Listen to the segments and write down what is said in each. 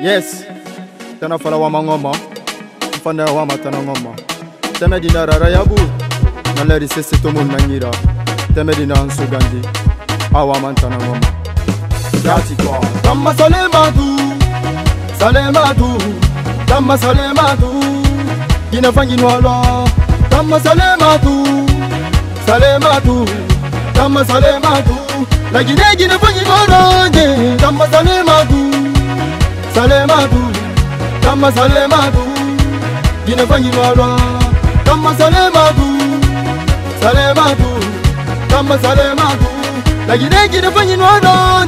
Yes, tena fala wa mangoma, mfana wa matana ngoma. Temedina rara yabu, na leri sese tomu nangira. Temedina ansu gandi, awa matana ngoma. Jati kwa Ntan Ma Salematou, Salematou, Ntan Ma Salematou. Gina fangi nwala, Ntan Ma Salematou, Salematou, Ntan Ma Salematou. La Guinée gina fangi nwala, Ntan Ma Salematou. Salematou, Ntan Ma Salematou, Guinée fangi nwala, Ntan Ma Salematou, Salematou, Ntan Ma Salematou, la Guinée gina fangi nwala,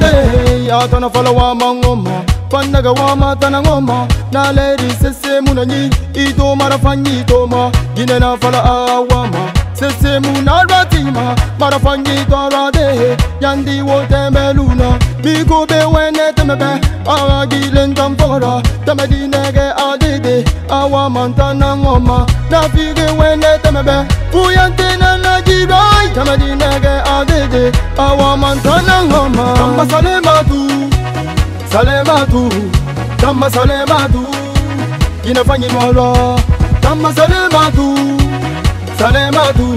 ya tana fala wa mangoma, panaga wa matana ngoma, na leri sese munani, ito marafanyi toma, Guinée na fala awama, sese munaratima, marafanyi torade, yandi wotembeluna, biko bewene tembe. Awa gilen tampora, tamedi nege adede. Awa mantana ngoma, na fige wene tembe. Fuyante na najirai, tamedi nege adede. Awa mantana ngoma, Ntan Ma Salematou, Salematou, Ntan Ma Salematou. Gina fanyi nwala, Ntan Ma Salematou, Salematou,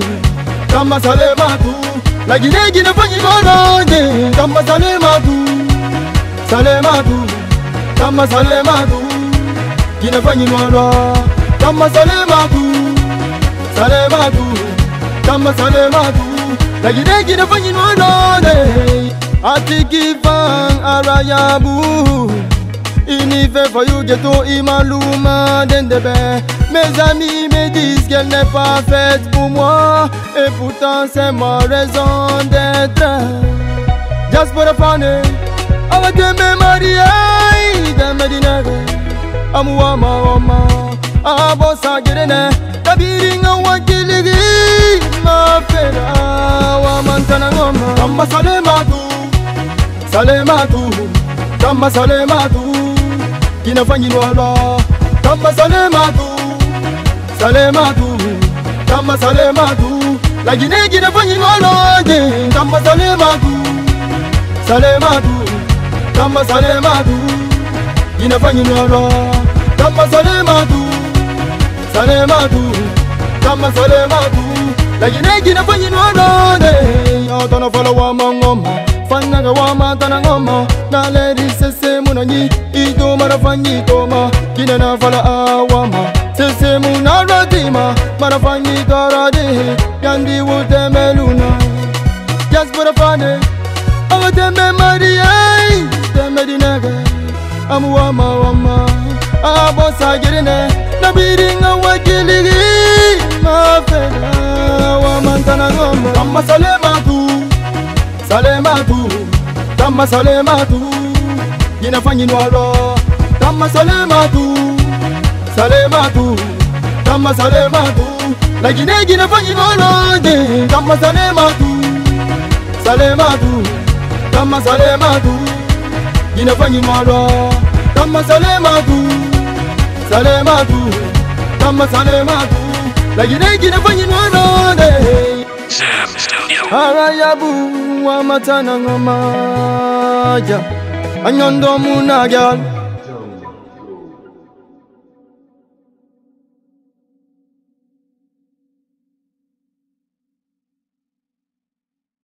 Ntan Ma Salematou. La Guinée gina fanyi nwala, Ntan Ma Salematou. Salematou, Ntan Ma Salematou, Guinée fanyi nwala, Ntan Ma Salematou, Salematou, Ntan Ma Salematou, la Guinée fanyi nwala. Atikifang arayabu, inife fayugeto imaluma dendebe. Mes amis me disent qu'elle n'est pas faite pour moi, et pourtant c'est ma raison d'être. Diaspora fané. Awa deme maria, deme dinere, amuwa maoma, abo sagirene, tabiri nga wakiligi, mafera, awa mantana ngoma. Ntan Ma Salematou, Salematou, Ntan Ma Salematou, Guinée fanyi nwala, Ntan Ma Salematou, Salematou, Ntan Ma Salematou, la Guinée fanyi nwala, Ntan Ma Salematou, Salematou. Ntan Ma Salematou, Guinée fanyi nwala, Ntan Ma Salematou, Salematou, Ntan Ma Salematou, la Guinée fanyi nwala. Tana fala wa mangoma, fanaga wa matana ngoma, na leri sese munanyi, ito marafanyi toma, Guinée na fala awama, sese munaratima, marafanyi tarade, yandi wutemeluna, diaspora fane, awatembe mariai. Amu wama wama, abo sagirine, nabiri nga wakiligi, mafena, wamantana ngoma. Ntan Ma Salematou, Salematou, Ntan Ma Salematou, Guinée fanyi nwala, Ntan Ma Salematou, Salematou, Ntan Ma Salematou, la Guinée fanyi nwala, Ntan Ma Salematou, Salematou, Ntan Ma Salematou. Guinée fanyi nwala, Ntan Ma Salematou, Salematou, Ntan Ma Salematou, la Guinée fanyi nwala. Arayabu wa matana ngoma, anyondo munagal.